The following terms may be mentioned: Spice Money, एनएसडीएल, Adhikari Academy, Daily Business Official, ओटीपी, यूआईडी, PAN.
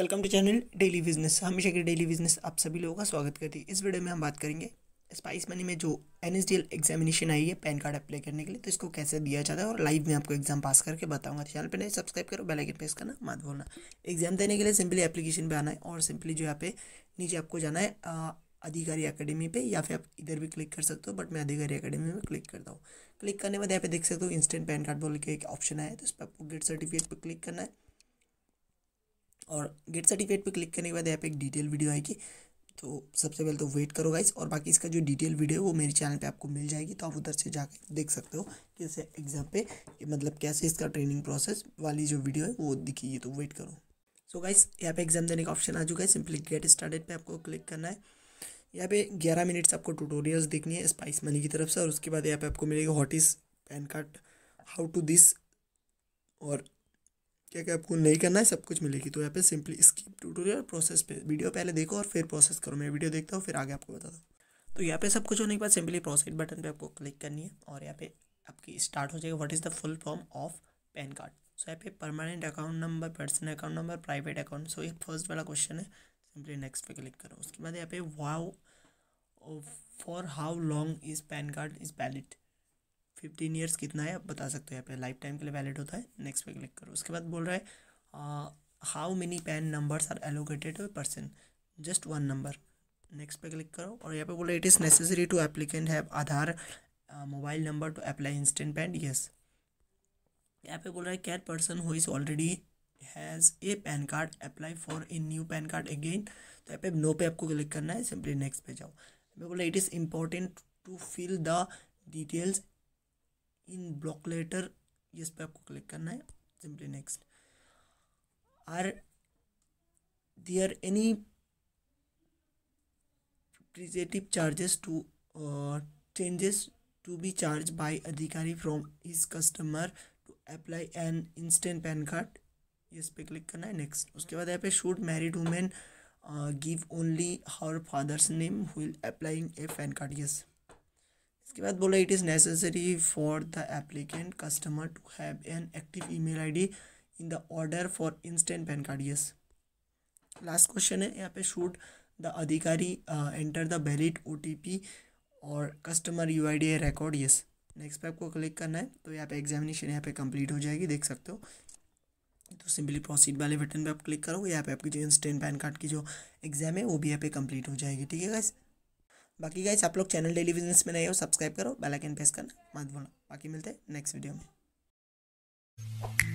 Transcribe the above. Welcome to channel daily business. हमेशा के daily business आप सभी लोगों का स्वागत करती है। इस वीडियो में हम बात करेंगे स्पाइस मनी में जो एनएसडीएल एग्जामिनेशन आई है पैन कार्ड अप्लाई करने के लिए, तो इसको कैसे दिया जाता है और लाइव में आपको एग्जाम पास करके बताऊंगा। चैनल पे नहीं सब्सक्राइब करो, बेल आइकन प्रेस करना मत भूलना। एग्जाम देने के लिए सिंपली एप्लीकेशन पे आना है और सिंपली जो यहाँ पे नीचे आपको जाना है अधिकारी अकेडमी पे, या फिर आप इधर भी क्लिक कर सकते हो, बट मैं अधिकारी अकेडमी में क्लिक करता हूँ। क्लिक करने के बाद यहाँ पे देख सकते हो इंस्टेंट पैन कार्ड बोल के एक ऑप्शन आया, तो इस पर आपको गेट सर्टिफिकेट पर क्लिक करना है। और गेट सर्टिफिकेट पर क्लिक करने के बाद यहाँ पे एक डिटेल वीडियो आएगी, तो सबसे पहले तो वेट करो गाइस। और बाकी इसका जो डिटेल वीडियो है वो मेरे चैनल पे आपको मिल जाएगी, तो आप उधर से जाकर देख सकते हो कि इसे एग्ज़ाम पे मतलब कैसे इसका ट्रेनिंग प्रोसेस वाली जो वीडियो है वो दिखेगी, तो वेट करो। सो गाइस यहाँ पे एग्ज़ाम देने का ऑप्शन आ चुका है, सिंपली गेट स्टार्टेड पे आपको क्लिक करना है। यहाँ पे 11 मिनट्स आपको ट्यूटोरियल्स देखनी है स्पाइस मनी की तरफ से, और उसके बाद यहाँ पे आपको मिलेगा what is PAN card, how to this, और क्या क्या आपको नहीं करना है, सब कुछ मिलेगी। तो यहाँ पे सिंपली स्किप ट्यूटोरियल, प्रोसेस पे वीडियो पहले देखो और फिर प्रोसेस करो। मैं वीडियो देखता हूँ फिर आगे आपको बताता हूँ। तो यहाँ पे सब कुछ होने के बाद सिंपली प्रोसीड बटन पे आपको क्लिक करनी है और यहाँ पे आपकी स्टार्ट हो जाएगा what is the full form of PAN card. So यहाँ पे permanent account number, personal account number, private account, so ये फर्स्ट वाला क्वेश्चन है, सिंपली नेक्स्ट पे क्लिक करो। उसके बाद यहाँ पे wow for how long is PAN card is valid, 15 years कितना है आप बता सकते हो, यहाँ पे लाइफ टाइम के लिए वैलिड होता है, नेक्स्ट पे क्लिक करो। उसके बाद बोल रहा है how many PAN numbers are allocated to a person, just one number, next पे क्लिक करो। और यहाँ पे बोल रहा है it is necessary to applicant have Aadhaar mobile number to apply instant PAN, yes. यहाँ पे बोल रहा है cat person who is already has a PAN card apply for a new PAN card again, तो यहाँ पे नो पे आपको क्लिक करना है, सिंपली नेक्स्ट पे जाओ। यहाँ पे बोल रहा है it is important to fill the details in block letter, इस पे आपको क्लिक करना है, simply next. Are there any prerogative charges to changes to be charge by अधिकारी from is customer to apply an instant PAN card, इस पे click करना है, नेक्स्ट। उसके बाद यहाँ पे should married women give only her father's name while applying a PAN card, yes. इसके बाद बोला it is necessary for the applicant customer to have an active email ID in the order for instant PAN card, yes. Last question है यहाँ पे should the अधिकारी enter the valid ओटीपी और customer यूआईडी record, yes, next पे आपको click करना है। तो यहाँ पे एग्जामिनेशन यहाँ पे कंप्लीट हो जाएगी, देख सकते हो। तो सिंपली प्रोसीड वाले बटन पे आप क्लिक करो, यहाँ पे आपकी जो इंस्टेंट पैन कार्ड की जो एग्जाम है वो भी यहाँ पे कंप्लीट हो जाएगी, ठीक है गाइस। बाकी गाइस आप लोग चैनल डेली बिजनेस में नए हो, सब्सक्राइब करो, बेल आइकन प्रेस करना मत भूलना। बाकी मिलते हैं नेक्स्ट वीडियो में।